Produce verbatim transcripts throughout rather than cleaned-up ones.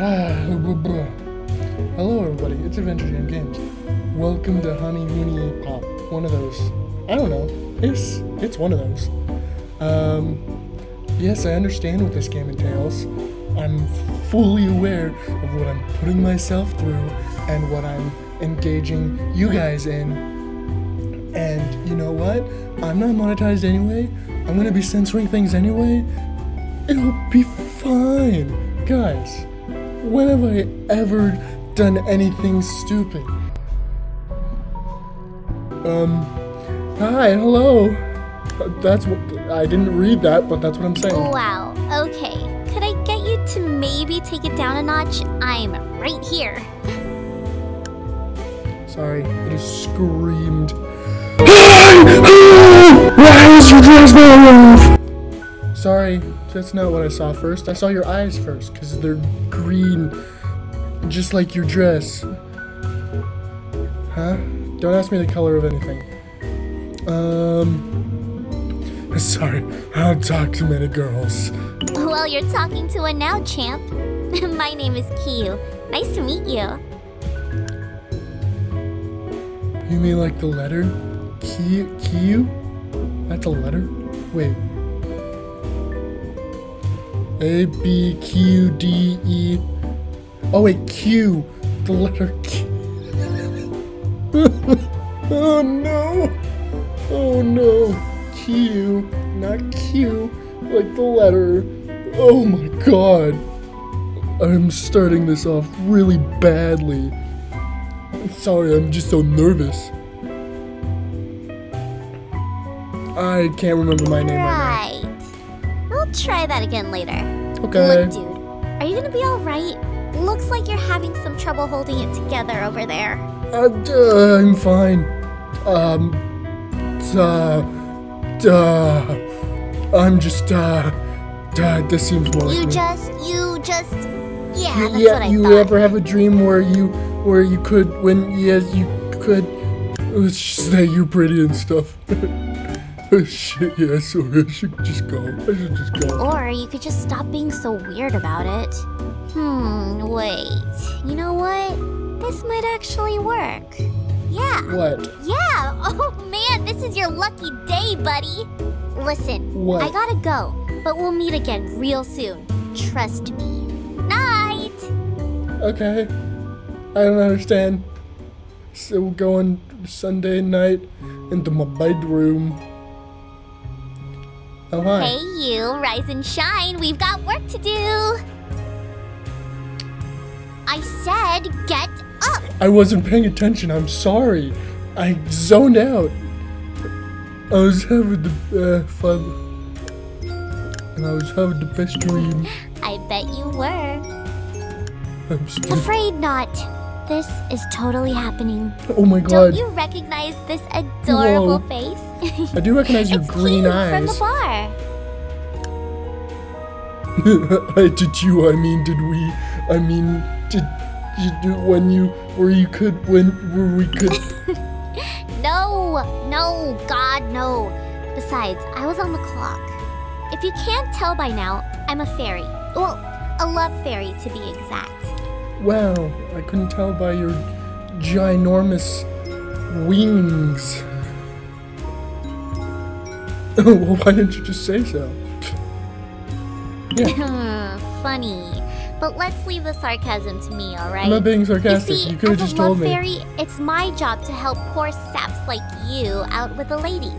Hello everybody, it's Adventure Jam Games. Welcome to HuniePop. One of those. I don't know. It's it's one of those. Um, yes, I understand what this game entails. I'm fully aware of what I'm putting myself through and what I'm engaging you guys in. And you know what? I'm not monetized anyway. I'm gonna be censoring things anyway. It'll be fine, guys. When have I ever done anything stupid? Um, hi, hello. That's what, I didn't read that, but that's what I'm saying. Wow, okay. Could I get you to maybe take it down a notch? I'm right here. Sorry, I just screamed. Why is your dress not off? Sorry. That's not what I saw first. I saw your eyes first, because they're green, just like your dress. Huh? Don't ask me the color of anything. Um, sorry, I don't talk to many girls. Well, you're talking to one now, champ. My name is Kiyu. Nice to meet you. You mean like the letter? Kiyu? Kiyu? That's a letter? Wait. A, B, Q, D, E. Oh wait, Q. The letter Q. Oh no. Oh no. Q. Not Q. Like the letter. Oh my god. I'm starting this off really badly. Sorry, I'm just so nervous. I can't remember my name right now. We'll try that again later. Okay. Look, dude, are you gonna be alright? Looks like you're having some trouble holding it together over there. Uh, duh, I'm fine. Um, duh, duh. I'm just, uh, duh, this seems more You like just, me. you just, yeah, you, that's yeah, what I you thought. You ever have a dream where you, where you could, when, yes, you could, let's just say you're pretty and stuff. Oh shit, yeah, sorry, I should just go. I should just go. Or you could just stop being so weird about it. Hmm, wait. You know what? This might actually work. Yeah. What? Yeah! Oh man, this is your lucky day, buddy! Listen, what? I gotta go, but we'll meet again real soon. Trust me. Night! Okay. I don't understand. So we're going Sunday night into my bedroom. Oh, hi. Hey you, rise and shine, we've got work to do! I said get up! I wasn't paying attention, I'm sorry. I zoned out. I was having the uh, fun. And I was having the best dream. I bet you were. I'm stupid. Afraid not. This is totally happening. Oh my god. Don't you recognize this adorable Whoa. face? I do recognize your green eyes. From the bar. I did you, I mean did we, I mean did you do when you, where you could, when, where we could. No, no, god no. Besides, I was on the clock. If you can't tell by now, I'm a fairy. Well, a love fairy to be exact. Wow, I couldn't tell by your ginormous wings. Well, why didn't you just say so? Yeah. Funny, but let's leave the sarcasm to me, alright? I'm not being sarcastic, you, you could have just told me. You see, as a love fairy, it's my job to help poor saps like you out with the ladies.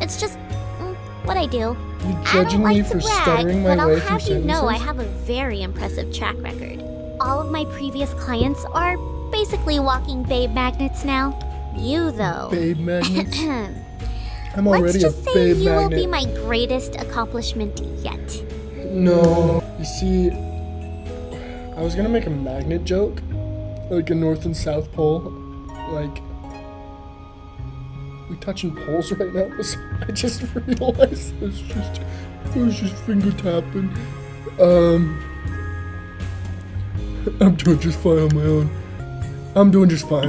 It's just mm, what I do. You're judging me for stuttering my way through sentences? I don't like to brag, but I'll have you know I have a very impressive track record. All of my previous clients are basically walking babe magnets now. You, though. Babe magnets? I'm already a babe magnet. Let's just say you will be my greatest accomplishment yet. No. You see, I was going to make a magnet joke. Like a North and South Pole. Like, we touching poles right now? I just realized it was just, it was just finger tapping. Um... I'm doing just fine on my own. I'm doing just fine.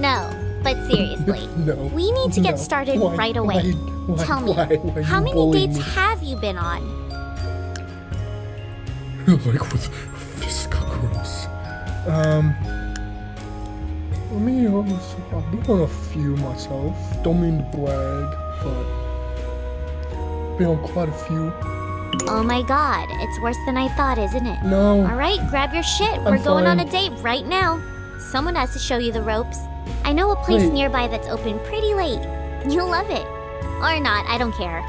No, but seriously. No. We need to get no. started why, right away. Why, why, Tell why, me, why, why how many dates me? have you been on? like with this cockroach. Um, let me also, I've been on a few myself. Don't mean to brag, but been on quite a few. Oh my god, it's worse than I thought, isn't it? No. Alright, grab your shit. I'm We're going fine. on a date right now. Someone has to show you the ropes. I know a place Wait. nearby that's open pretty late. You'll love it. Or not, I don't care.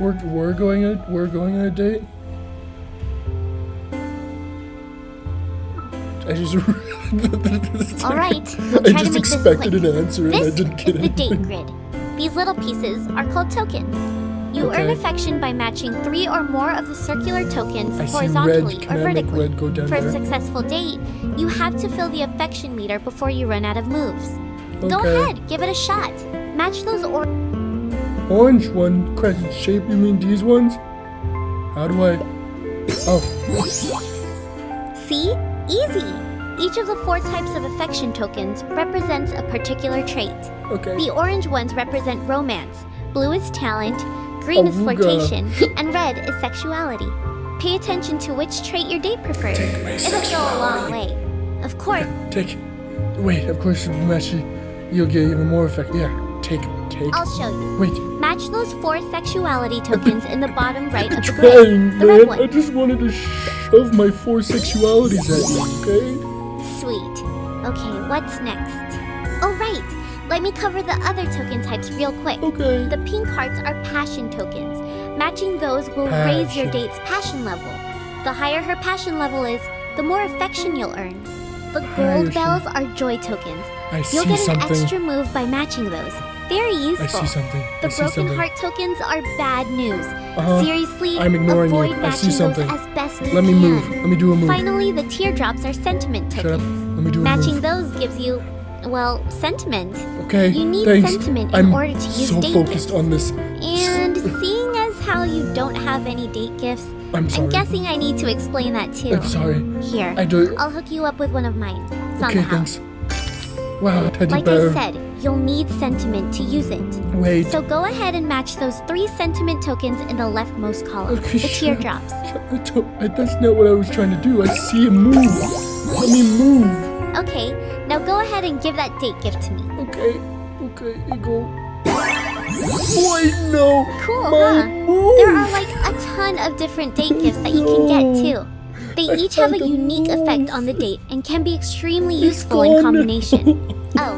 We're we're going a we're going on a date. I just all right. We'll try I just to make expected this an answer, and this I didn't get it. This is the date grid. These little pieces are called tokens. You okay. earn affection by matching three or more of the circular tokens I horizontally or vertically. For there? a successful date, you have to fill the affection meter before you run out of moves. Okay. Go ahead, give it a shot. Match those or orange one crescent shape. You mean these ones? How do I? Oh. See? Easy. Each of the four types of affection tokens represents a particular trait. Okay. The orange ones represent romance. Blue is talent. Green is flirtation, and red is sexuality. Pay attention to which trait your date prefers. It'll go a long way. Of course. Take. Wait, of course, Meshi, you'll get even more effect. Yeah, take, take. I'll show you. Wait. Match those four sexuality tokens in the bottom right of the grid. The red one. I just wanted to shove my four sexualities at you, okay? Sweet. Okay, what's next? Oh, right. Let me cover the other token types real quick. Okay. The pink hearts are passion tokens. Matching those will passion. raise your date's passion level. The higher her passion level is, the more affection you'll earn. The gold passion. bells are joy tokens. I you'll get an something. extra move by matching those. Very useful. I see something. I the see broken something. heart tokens are bad news. Uh-huh. Seriously, I'm ignoring avoid you. I matching see something. those as best you Let me can. move. Let me do a move. Finally, the teardrops are sentiment Shut tokens. Up. Let me do a matching move. those gives you. Well, sentiment. Okay, You need thanks. sentiment in I'm order to use so date focused gifts. on this. And seeing as how you don't have any date gifts, I'm, sorry. I'm guessing I need to explain that too. I'm sorry. Here, I don't... I'll hook you up with one of mine. It's okay, on the house. Thanks. Wow, Teddy Like bear. I said, you'll need sentiment to use it. Wait. So go ahead and match those three sentiment tokens in the leftmost column, okay, the teardrops. I don't, I, that's not what I was trying to do. I see a move. Let me move. Okay, now go ahead and give that date gift to me. Okay, okay, go. Wait, no! Cool, huh? Move. There are like a ton of different date gifts that you can get too. They I each have a unique move. effect on the date and can be extremely it's useful gone. in combination. Oh,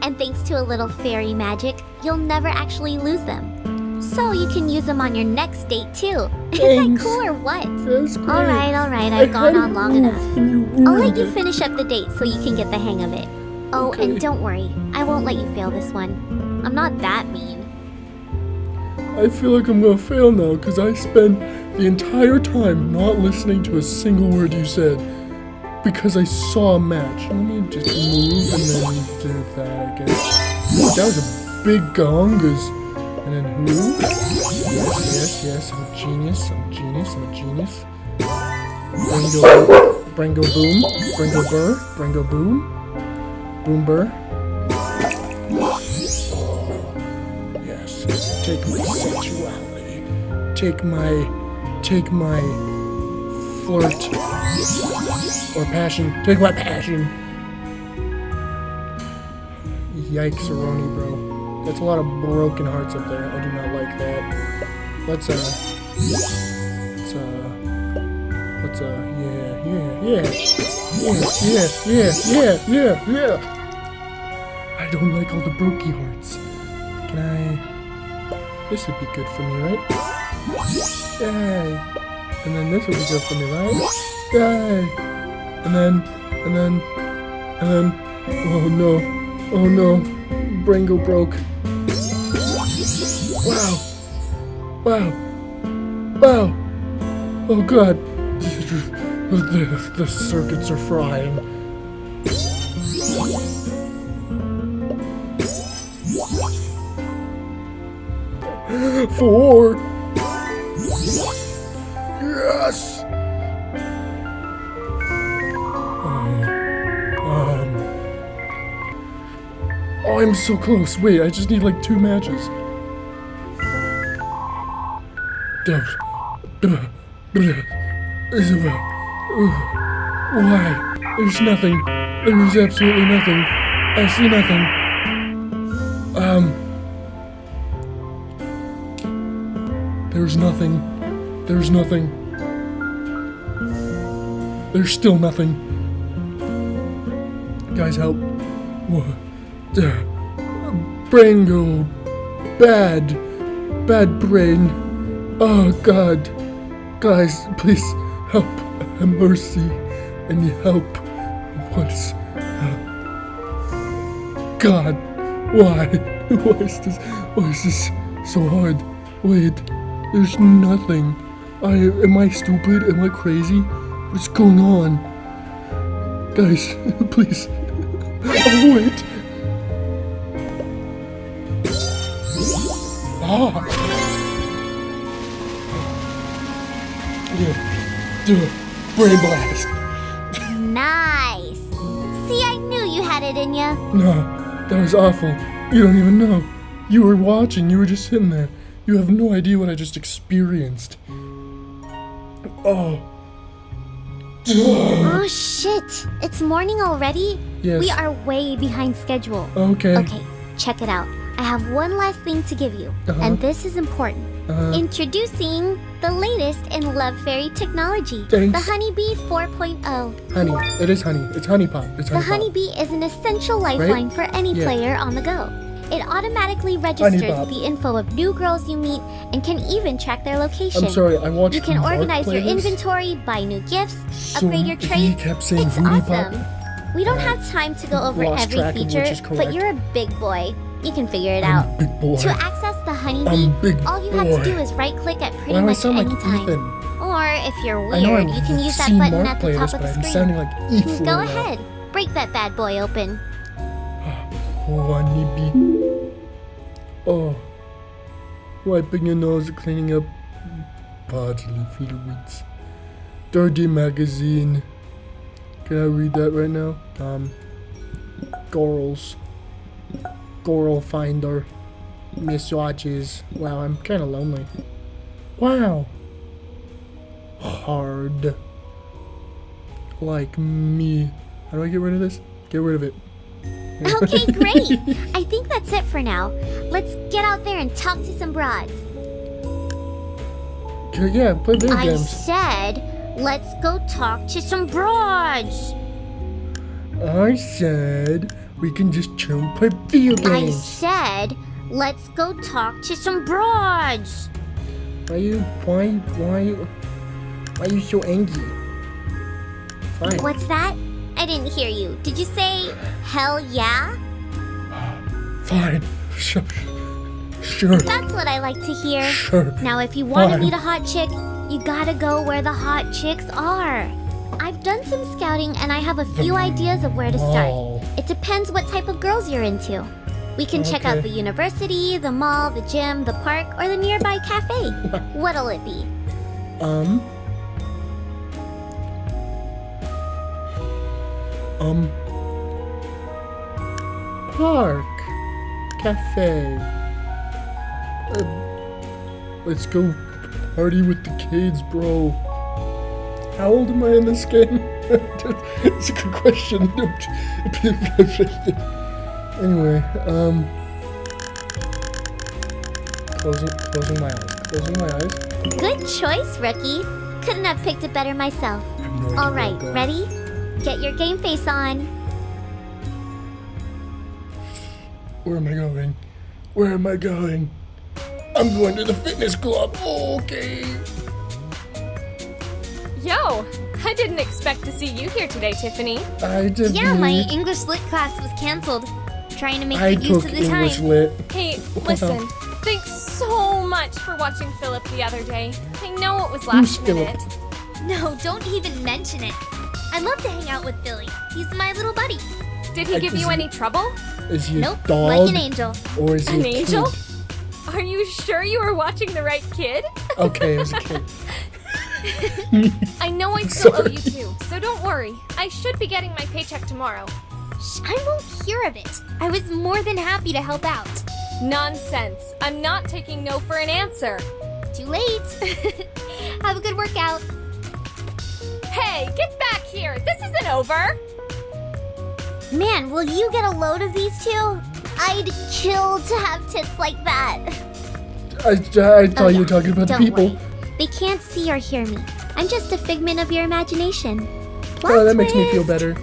and thanks to a little fairy magic, you'll never actually lose them. So you can use them on your next date too. Is that cool or what? Alright, alright, I've I gone on long enough. I'll let you finish up the date so you can get the hang of it. Oh, okay. And don't worry, I won't let you fail this one. I'm not that mean. I feel like I'm gonna fail now because I spent the entire time not listening to a single word you said because I saw a match. Let me just move and then do that, I guess. That was a big gongus. And then who? Yes, yes, I'm a genius, I'm a genius, I'm a genius. Bringo, Bringo Boom, Bringo Burr, Bringo Boom, Boom Burr. Oh, yes, take my sexuality, take my, take my flirt, or passion, take my passion. Yikes-a-roni, bro. That's a lot of broken hearts up there. I do not like that. Let's, uh... Let's, uh... Let's, uh... Yeah, yeah, yeah. Yeah, yeah, yeah, yeah, yeah, I don't like all the brokey hearts. Can I... This would be good for me, right? Yeah. And then this would be good for me, right? Yeah. And then... And then... And then... Oh, no. Oh, no. Bringo broke. Wow. Wow. Wow. Oh god. The, the circuits are frying. Four. Yes. Oh, I'm so close. Wait, I just need like two matches. Isabel, why? There's nothing. There is absolutely nothing. I see nothing. Um. There's nothing. There's nothing. There's still nothing. Guys, help. What? Brango. Bad. Bad brain. Oh, God. Guys, please help. Have mercy. I need help. What's... God, why? Why is this? Why is this so hard? Wait, there's nothing. I am I stupid? Am I crazy? What's going on, guys? Please. Oh wait. Ah. Yeah. Do it. Brain blast. Nice. See, I knew you had it in ya. No. That was awful. You don't even know. You were watching. You were just sitting there. You have no idea what I just experienced. Oh. Oh, shit. It's morning already? Yes. We are way behind schedule. Okay. Okay, check it out. I have one last thing to give you. Uh-huh. And this is important. Uh-huh. Introducing the latest in Love Fairy technology. Thanks. The Honeybee four point oh. Honey. It is honey. It's HuniePop. It's HuniePop. The Honeybee is an essential lifeline, right? For any yeah. player on the go. It automatically registers the info of new girls you meet and can even track their location. I'm sorry, I watched. You can organize your inventory, buy new gifts, so upgrade your trades. He kept saying it's awesome. We don't right. have time to go over Lost every feature, but you're a big boy. You can figure it I'm out. Big boy. To access the Honeybee, all you have boy. to do is right-click at pretty Why much any like time. Ethan? Or if you're weird, you can use that button Mark at the top of the I'm screen. Like Ethan, go ahead, break that bad boy open. Honeybee. Oh, wiping your nose, cleaning up bodily fluids. Dirty magazine. Can I read that right now? Um, Gorals. Goral finder. Miss watches. Wow, I'm kind of lonely. Wow. Hard. Like me. How do I get rid of this? Get rid of it. Okay, great. I think that's it for now. Let's get out there and talk to some broads. Yeah, play video I games. I said, let's go talk to some broads. I said, we can just chill and play video games. I said, let's go talk to some broads. Why are you, why, why, why are you so angry? Fine. What's that? I didn't hear you. Did you say, hell yeah? Fine. Sure. Sure. That's what I like to hear. Sure. Now, if you want Fine. to meet a hot chick, you gotta go where the hot chicks are. I've done some scouting, and I have a few ideas of where to start. Wow. It depends what type of girls you're into. We can okay. check out the university, the mall, the gym, the park, or the nearby cafe. What'll it be? Um... Um, park, cafe, uh, let's go party with the kids, bro. How old am I in this game? It's a good question. Anyway, um, closing, closing my eyes, closing my eyes. Good choice, rookie. Couldn't have picked it better myself. No All right, ready? Get your game face on. Where am I going? Where am I going? I'm going to the fitness club. Okay. Yo, I didn't expect to see you here today, Tiffany. I didn't. Yeah, my English Lit class was canceled. Trying to make I good use of the English time. Lit. Hey, listen. Thanks so much for watching Philip the other day. I know it was last Who's minute. Philip? No, don't even mention it. I love to hang out with Billy. He's my little buddy. Did he give is you he, any trouble? Is he a nope, dog? Like an angel. Or is he an angel? Kid? Are you sure you were watching the right kid? Okay, it was a kid. I know I still Sorry. owe you two, so don't worry. I should be getting my paycheck tomorrow. Shh, I won't hear of it. I was more than happy to help out. Nonsense. I'm not taking no for an answer. Too late. Have a good workout. over. Man, will you get a load of these two? I'd kill to have tits like that. I, I thought oh, you were yeah. talking about Don't the people. Worry. They can't see or hear me. I'm just a figment of your imagination. Plot oh, that twist. Makes me feel better.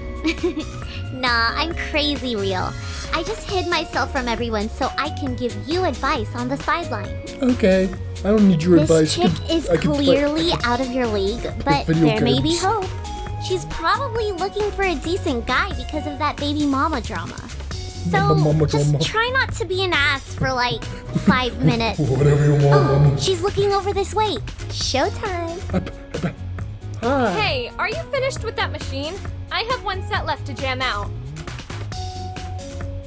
Nah, I'm crazy real. I just hid myself from everyone so I can give you advice on the sideline. Okay. I don't need your this advice. This chick is I clearly out of your league, but there games. May be hope. She's probably looking for a decent guy because of that baby mama drama. So, mama, mama, just mama. Try not to be an ass for like five minutes. Whatever you want, oh, mama. She's looking over this way. Showtime. Hi. Hey, are you finished with that machine? I have one set left to jam out.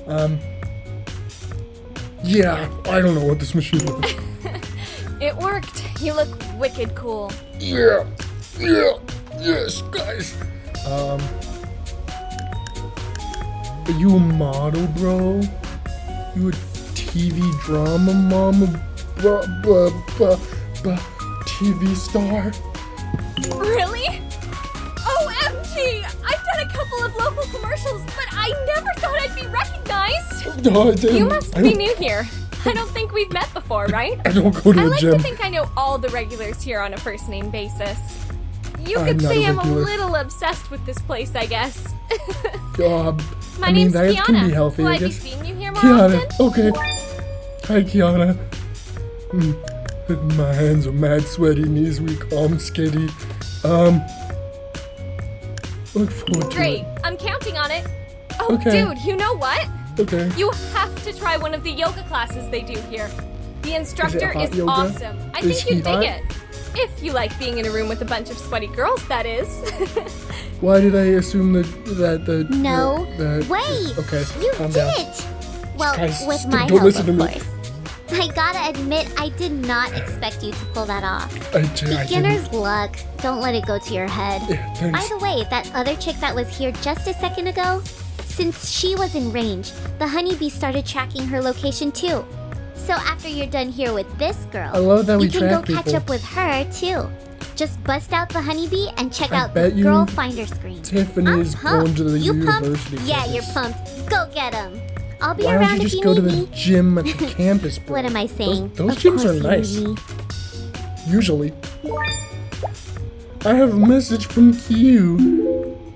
Um... Yeah, I don't know what this machine is. It worked. You look wicked cool. Yeah. Yeah. Yes, guys. Um. Are you a model, bro? You a T V drama mama? Buh, buh, buh, buh, T V star? Really? O M G! I've done a couple of local commercials, but I never thought I'd be recognized. No, I didn't. You must be new here. I don't think we've met before, right? I don't go to I a like gym. I like to think I know all the regulars here on a first-name basis. You I'm could say a I'm a little obsessed with this place, I guess. uh, My I name's mean, Kiana. Healthy, Will I, I be seeing you here more Kiana. Often? Okay. Hi, Kiana. Mm. My hands are mad sweaty, knees weak, arms skinny. Um, look forward Great. To it. I'm counting on it. Oh, okay. Dude, you know what? Okay. You have to try one of the yoga classes they do here. The instructor is, is awesome. I is think you'd dig it. If you like being in a room with a bunch of sweaty girls, that is. Why did I assume that that the No that, that, wait! Okay, you did down. It! Well, guys, with my help, of course. I gotta admit, I did not expect you to pull that off. I did. Beginner's luck. Don't let it go to your head. Yeah, by the way, that other chick that was here just a second ago, since she was in range, the honeybee started tracking her location too. So after you're done here with this girl, I love that we you can go people. Catch up with her too. Just bust out the honeybee and check I out the girl finder screen. Tiffany's going to the you university. Pumped? Yeah, you're pumped. Go get him. I'll be Why around if you need me. Why don't you just go to the gym at the campus, bro? What am I saying? Those, those gyms are nice. Usually. I have a message from Q.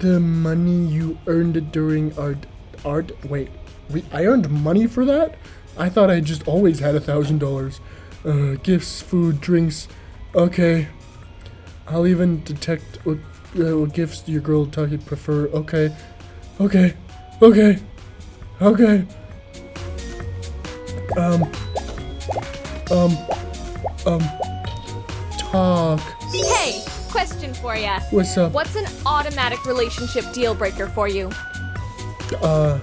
The money you earned during art art wait. We, I earned money for that? I thought I just always had a thousand dollars. Uh, gifts, food, drinks. Okay. I'll even detect what, uh, what gifts your girl target prefer. Okay. Okay. Okay. Okay. Um. Um. Um. Talk. Hey, question for ya. What's up? What's an automatic relationship deal breaker for you? Uh.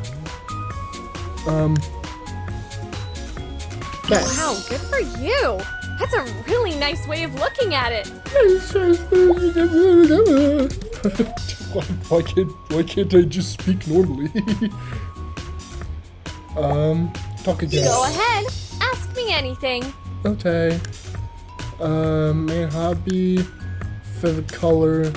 Um. That's... Wow, good for you! That's a really nice way of looking at it! why, can't, why can't I just speak normally? um, talk again. Go ahead, ask me anything. Okay. Um, my hobby, favorite color.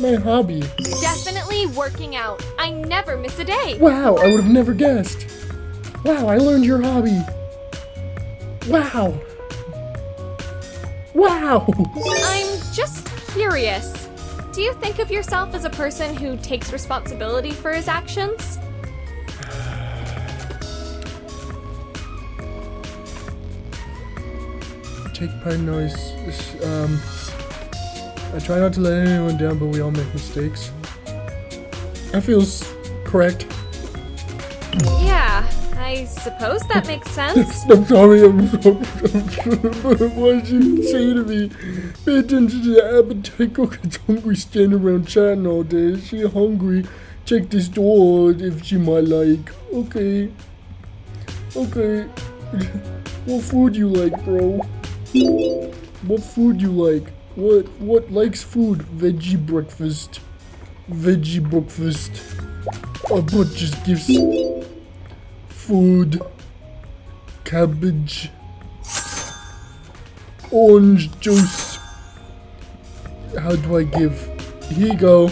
My hobby. Definitely working out. I never miss a day. Wow, I would have never guessed. Wow, I learned your hobby. Wow. Wow. I'm just curious. Do you think of yourself as a person who takes responsibility for his actions? Take part in noise. Um... I try not to let anyone down, but we all make mistakes. That feels correct. Yeah, I suppose that makes sense. I'm sorry, I'm sorry. Why'd you say to me? Pay attention to the appetite. Cook is hungry, standing around chatting all day. Is she hungry? Check this door if she might like. Okay. Okay. What food you like, bro? What food you like? What what likes food? Veggie breakfast, veggie breakfast. A bunch of gifts. Food, cabbage, orange juice. How do I give? Here you go.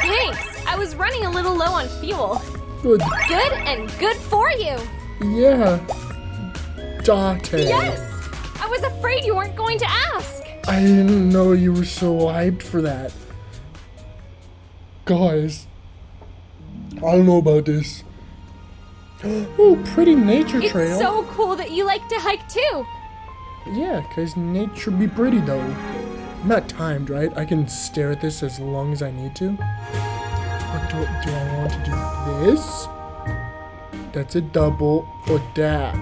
Thanks. I was running a little low on fuel. Good. Good and good for you. Yeah. Dante. Yes. I was afraid you weren't going to ask. I didn't know you were so hyped for that. Guys, I don't know about this. Oh, pretty nature trail. It's so cool that you like to hike too. Yeah, because nature be pretty though. I'm not timed, right? I can stare at this as long as I need to. Or do, do I want to do this? That's a double, or that.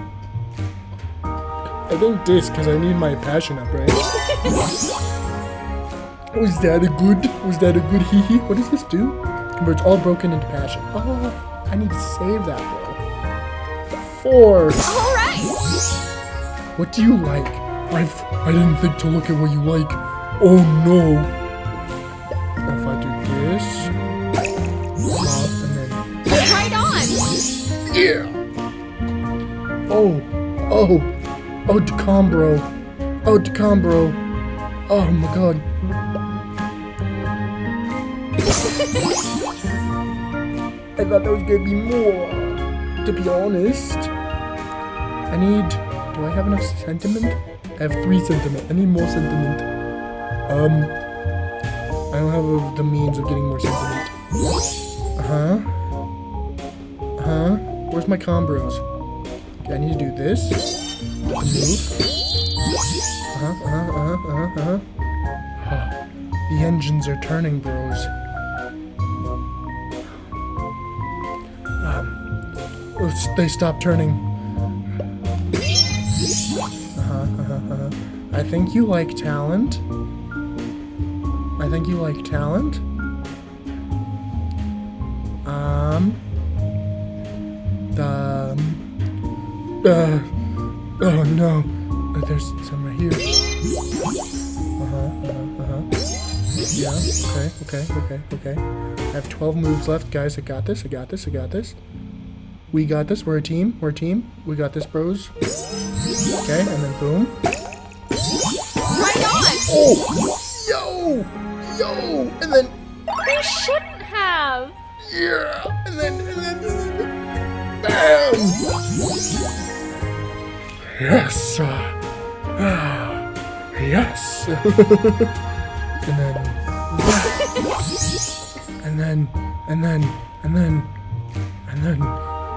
I think this, because I need my passion up, right? Was that a good? Was that a good hee hee? What does this do? But it's all broken into passion. Oh, I need to save that though. Four. All right. What do you like? I've, I didn't think to look at what you like. Oh no. If I do this, uh, and then right on. Yeah. Oh, oh, oh, Decombro. Oh, Decombro. Oh my God. I thought there was gonna be more. To be honest, I need. Do I have enough sentiment? I have three sentiment. I need more sentiment. Um, I don't have a, the means of getting more sentiment. Uh huh. Uh huh. Where's my combos? Okay, I need to do this. Move. Uh huh. Uh huh. Uh huh. Uh huh. Huh. The engines are turning, bros. They stop turning. Uh-huh, uh-huh, uh-huh. I think you like talent. I think you like talent. Um. The. Uh, oh no. There's some right here. Uh-huh, uh-huh, uh-huh. Yeah, okay, okay, okay, okay. I have twelve moves left, guys. I got this, I got this, I got this. We got this, we're a team, we're a team. We got this, bros. Okay, and then boom. Right on! Oh! Yo! Yo! And then... You shouldn't have! Yeah! And then, and then... Bam! Yes! Ah! Yes! And then... And then, and then, and then, and then...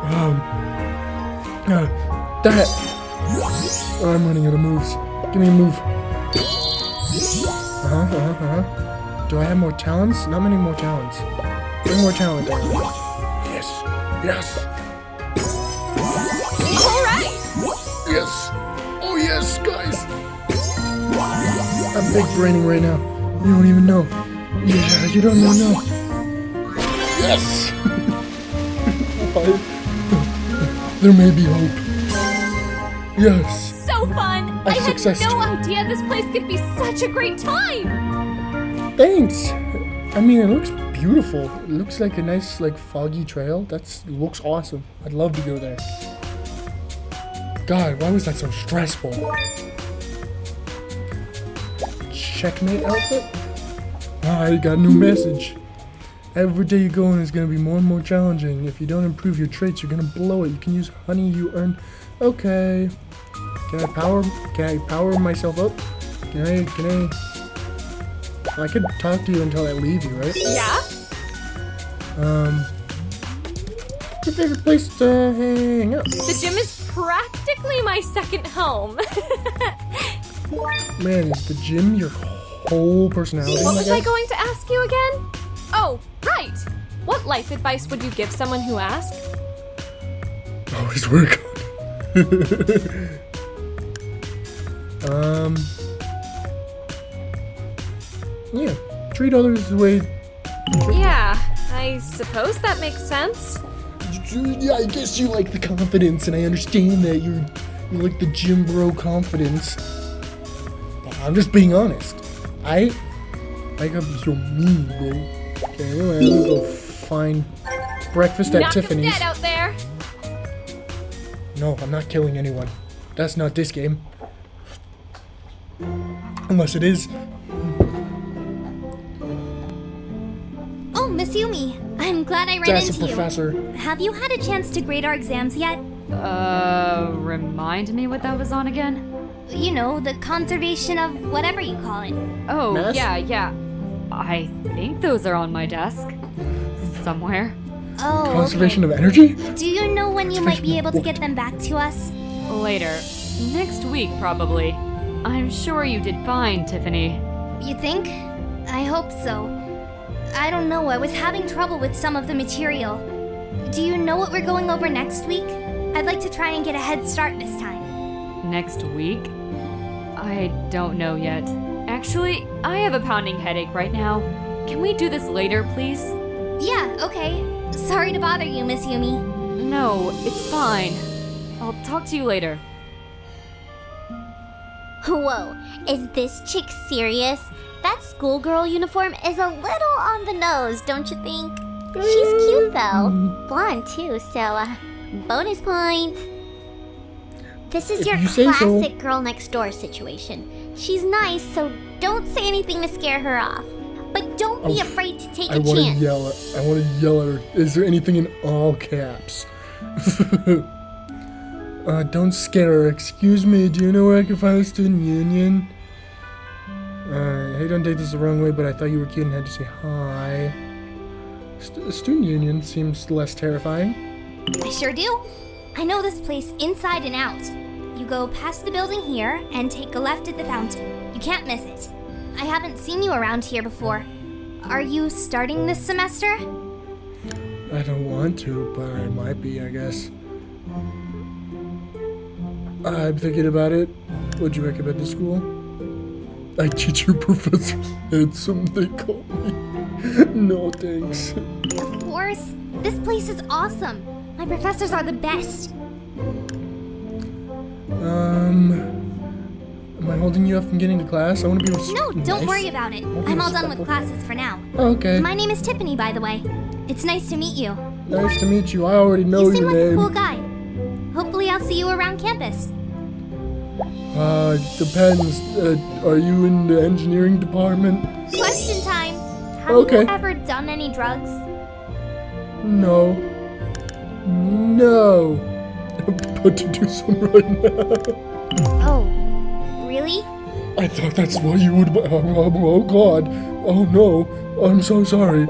Um, uh, that. Oh, I'm running out of moves. Give me a move. Uh-huh, uh-huh, uh-huh. Do I have more talents? Not many more talents. Bring more talent down. Yes, yes. All right. Yes. Oh, yes, guys. I'm big braining right now. You don't even know. Yeah, you don't even know. Yes. Why? There may be hope. Yes. So fun. I, I had successed. No idea this place could be such a great time. Thanks. I mean, it looks beautiful. It looks like a nice, like, foggy trail. That's looks awesome. I'd love to go there. God, why was that so stressful? Checkmate outfit? Ah, I got a new message. Every day you go in is going to be more and more challenging. If you don't improve your traits, you're going to blow it. You can use honey you earn. Okay. Can I power? Can I power myself up? Can I? Can I? I could talk to you until I leave you, right? Yeah. Um. What's your favorite place to hang out? The gym is practically my second home. Man, is the gym your whole personality? What was I going to ask you again? Oh, right! What life advice would you give someone who asks? Always work on. Um. Yeah, treat others the way. Yeah, I suppose that makes sense. Yeah, I guess you like the confidence, and I understand that you you like the gym bro confidence. But I'm just being honest. I I got so mean, bro. Okay, anyway, I'm gonna go find breakfast at Tiffany's. Not dead out there. No, I'm not killing anyone. That's not this game. Unless it is. Kasumi. I'm glad I ran That's into you. Professor. Have you had a chance to grade our exams yet? Uh, remind me what that was on again? You know, the conservation of whatever you call it. Oh, Mess? yeah, yeah. I think those are on my desk. Somewhere. Oh, Conservation okay. of energy? Do you know when you might be able to get them back to us? Later. Next week, probably. I'm sure you did fine, Tiffany. You think? I hope so. I don't know, I was having trouble with some of the material. Do you know what we're going over next week? I'd like to try and get a head start this time. Next week? I don't know yet. Actually, I have a pounding headache right now. Can we do this later, please? Yeah, okay. Sorry to bother you, Miss Yumi. No, it's fine. I'll talk to you later. Whoa, is this chick serious? That schoolgirl uniform is a little on the nose, don't you think? She's cute though. Blonde too, so uh, bonus points. This is if your you classic so. girl next door situation. She's nice, so don't say anything to scare her off. But don't be Oof. afraid to take I a wanna chance. Yell at, I want to yell at her. Is there anything in all caps? uh, don't scare her. Excuse me, do you know where I can find the student union? Uh, hey, don't take this the wrong way, but I thought you were cute and had to say hi. St student union seems less terrifying. I sure do. I know this place inside and out. You go past the building here and take a left at the fountain. You can't miss it. I haven't seen you around here before. Are you starting this semester? I don't want to, but I might be, I guess. I'm thinking about it. Would you recommend the school? I teach you, Professor Handsome, they call me. No thanks. Of course. This place is awesome. My professors are the best. Um... Am I holding you up from getting to class? I want to be res- No, don't nice. worry about it. I'm all done with classes for now. Oh, okay. My name is Tiffany, by the way. It's nice to meet you. Nice to meet you. I already know your name. You seem like a cool guy. Hopefully I'll see you around campus. Uh, depends. Uh, are you in the engineering department? Question time. Have okay. you ever done any drugs? No. No. I'm about to do some right now. Oh. Really? I thought that's what you would. Oh, oh God! Oh no! I'm so sorry.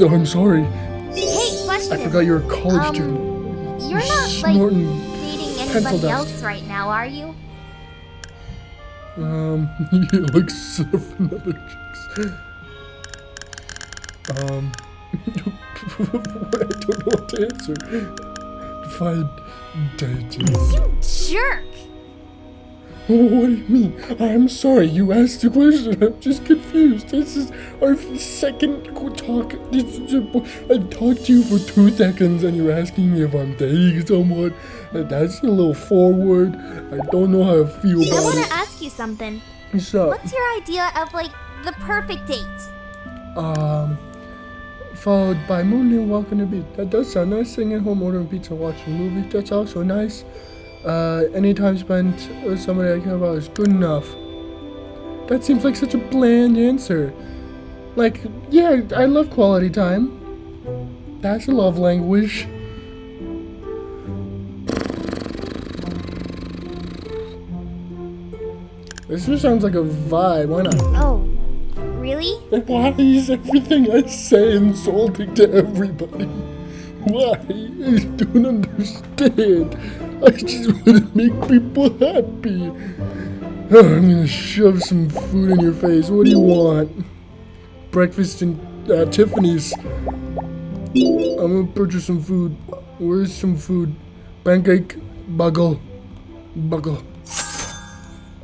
I'm sorry. Hey, question. I forgot you're a college um, student. You're not like dating anybody else right now, are you? Um, you look so another chicks. Um, I don't know what to answer. Fine dating. You jerk! What do you mean? I'm sorry, you asked the question. I'm just confused. This is our second talk. I've talked to you for two seconds and you're asking me if I'm dating someone. That's a little forward. I don't know how I feel about it. I want to ask you something. What's up? What's your idea of, like, the perfect date? Um, followed by moonlight walking the beach. That does sound nice. Singing, home, ordering pizza, watching a movie. That's also nice. Uh, any time spent with somebody I care about is good enough. That seems like such a bland answer. Like, yeah, I love quality time. That's a love language. This just sounds like a vibe, why not? Oh, really? Why is everything I say insulting to everybody? Why? I don't understand. I just want to make people happy. Oh, I'm gonna shove some food in your face. What do you want? Breakfast in uh, Tiffany's. I'm gonna purchase some food. Where's some food? Pancake, bagel, bagel,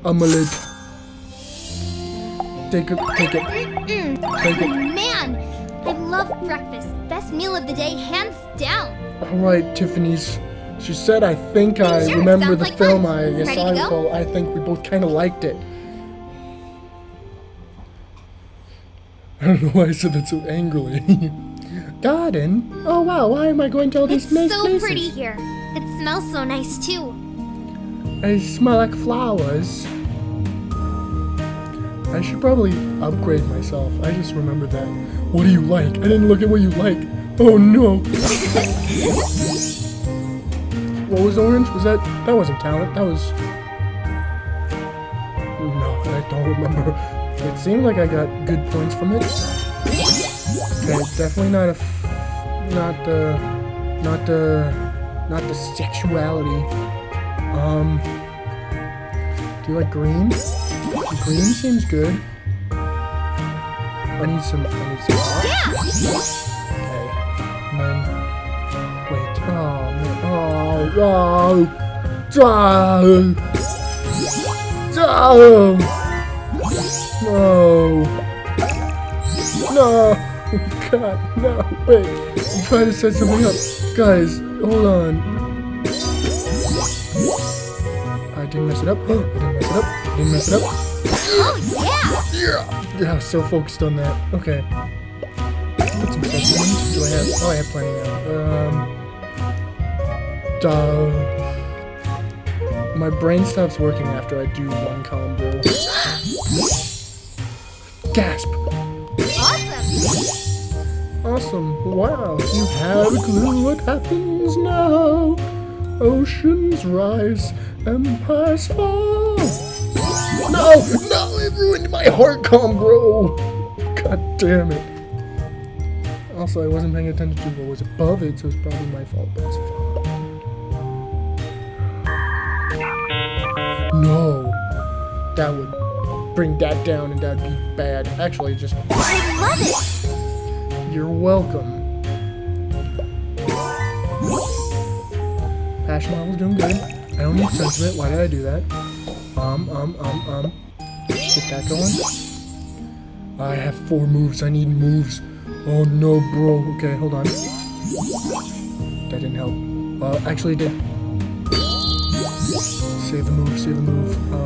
omelette. Take it, take it, mm-mm. take it. Oh, man, I love breakfast. Best meal of the day, hands down. All right, Tiffany's. She said, I think I sure, remember the like film fun. I saw. I think we both kind of liked it. I don't know why I said that so angrily. Garden? Oh wow, why am I going to all these it's nice so places? It's so pretty here. It smells so nice too. They smell like flowers. I should probably upgrade myself. I just remembered that. What do you like? I didn't look at what you like. Oh no. What was orange? Was that... That wasn't talent. That was... No, I don't remember. It seemed like I got good points from it. Okay, definitely not a... F not the... Not the... Not the sexuality. Um... Do you like green? Green seems good. I need some... I need some... Okay. And then... Wait. Oh, man. Oh, oh. Oh. Oh. No. No. God, no. Wait. I'm trying to set something up. Guys, hold on. I didn't mess it up. I didn't mess it up. I didn't mess it up. Oh yeah! Yeah! Yeah, I was so focused on that. Okay. Put some stuff in. Do I have... Oh, I have plenty now. Um... Duh. My brain stops working after I do one combo. Gasp! Awesome! Awesome. Wow, you have a clue what happens now. Oceans rise, empires fall. No! No! It ruined my heart combo! God damn it. Also, I wasn't paying attention to what was above it, so it's probably my fault. That's fine. No! That would bring that down and that'd be bad. Actually, just... I love it! You're welcome. Passion model's doing good. I don't need sentiment. Why did I do that? Um, um, um, um. Get that going. I have four moves. I need moves. Oh no, bro. Okay, hold on. That didn't help. Uh, actually, it did. Save the move, save the move. Uh...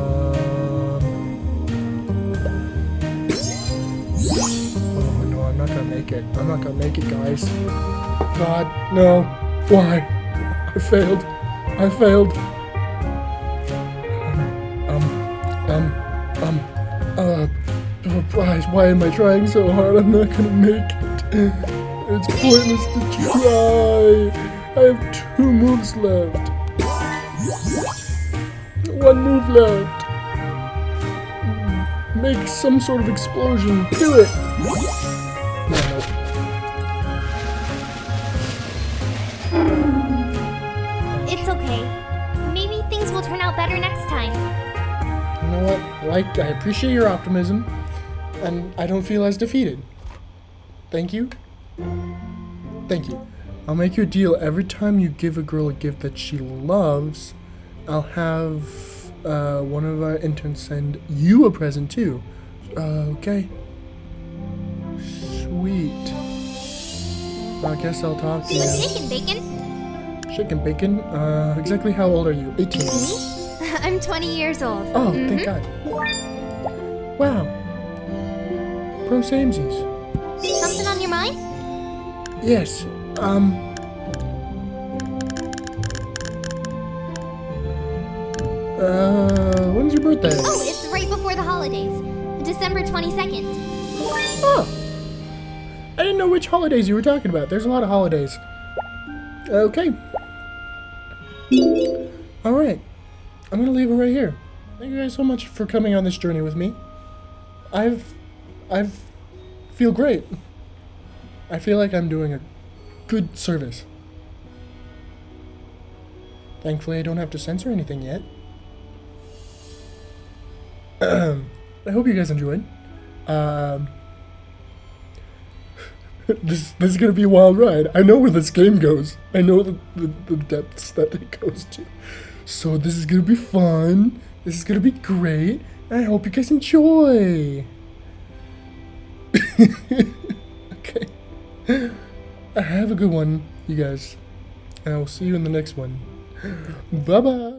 Oh no, I'm not gonna make it. I'm not gonna make it, guys. God, no. Why? I failed. I failed. Um, um, uh, oh, guys, why am I trying so hard? I'm not gonna make it. It's pointless to try. I have two moves left. One move left. Make some sort of explosion. Do it. It's okay. Maybe things will turn out better next time. You know what? Like, I appreciate your optimism, and I don't feel as defeated. Thank you. Thank you. I'll make you a deal. Every time you give a girl a gift that she loves, I'll have uh, one of our interns send you a present too. Uh, okay. Sweet. Well, I guess I'll talk to you. Chicken bacon. Chicken bacon. Uh, exactly how old are you? eighteen. Mm-hmm. I'm twenty years old. Oh, mm-hmm. Thank God. Wow. Pro samesies. Something on your mind? Yes. Um. Uh, when's your birthday? Oh, it's right before the holidays. December twenty-second. Oh. I didn't know which holidays you were talking about. There's a lot of holidays. Okay. All right. I'm gonna leave it right here. Thank you guys so much for coming on this journey with me. I've... I've... feel great. I feel like I'm doing a good service. Thankfully, I don't have to censor anything yet. I hope you guys enjoyed. Um... This, this is gonna be a wild ride. I know where this game goes. I know the, the, the depths that it goes to. So this is gonna be fun. This is gonna be great. And I hope you guys enjoy. Okay. Have a good one, you guys. And I will see you in the next one. Bye-bye.